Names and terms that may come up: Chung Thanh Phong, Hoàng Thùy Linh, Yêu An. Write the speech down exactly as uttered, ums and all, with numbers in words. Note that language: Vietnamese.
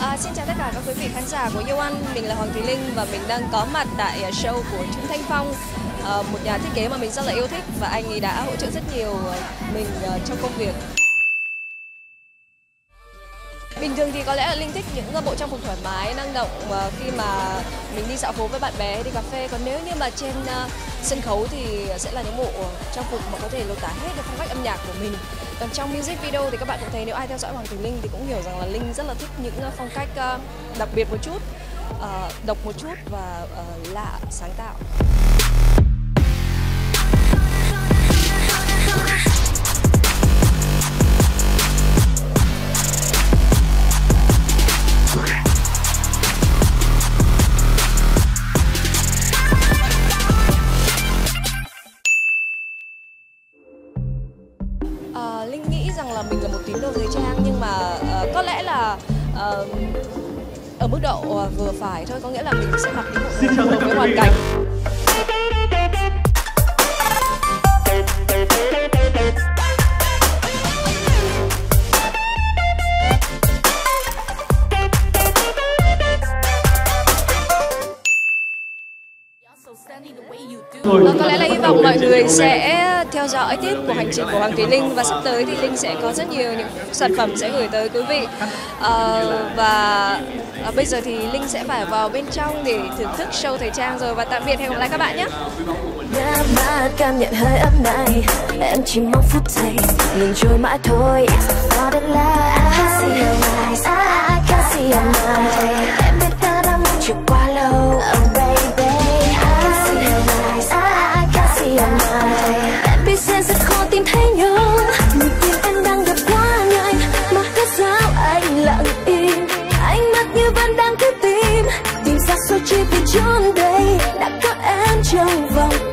À, xin chào tất cả các quý vị khán giả của Yêu An, mình là Hoàng Thùy Linh và mình đang có mặt tại show của Chung Thanh Phong, à, một nhà thiết kế mà mình rất là yêu thích và anh ấy đã hỗ trợ rất nhiều mình trong công việc. Bình thường thì có lẽ là Linh thích những bộ trang phục thoải mái, năng động khi mà mình đi dạo phố với bạn bè hay đi cà phê. Còn nếu như mà trên sân khấu thì sẽ là những bộ trang phục mà có thể lột tả hết được phong cách âm nhạc của mình. Còn trong music video thì các bạn cũng thấy, nếu ai theo dõi Hoàng Thùy Linh thì cũng hiểu rằng là Linh rất là thích những phong cách đặc biệt một chút, độc một chút và lạ, sáng tạo. Linh nghĩ rằng là mình là một tín đồ thời trang, nhưng mà uh, có lẽ là uh, ở mức độ uh, vừa phải thôi, có nghĩa là mình sẽ mặc những bộ phù hợp với hoàn cảnh. Và có lẽ là hy vọng mọi người sẽ theo dõi tiếp của hành trình của Hoàng Thùy Linh, và sắp tới thì Linh sẽ có rất nhiều những sản phẩm sẽ gửi tới quý vị. À, và à, bây giờ thì Linh sẽ phải vào bên trong để thưởng thức show thời trang rồi, và tạm biệt, hẹn gặp lại các bạn nhé. Cảm nhận hơi ấm này, em chỉ mong phút giây ngừng trôi mãi thôi. Em biết ta đã mong chờ quá lâu. Vẫn đang cứ tìm Tìm ra số chi vì chốn đây đã có em trong vòng.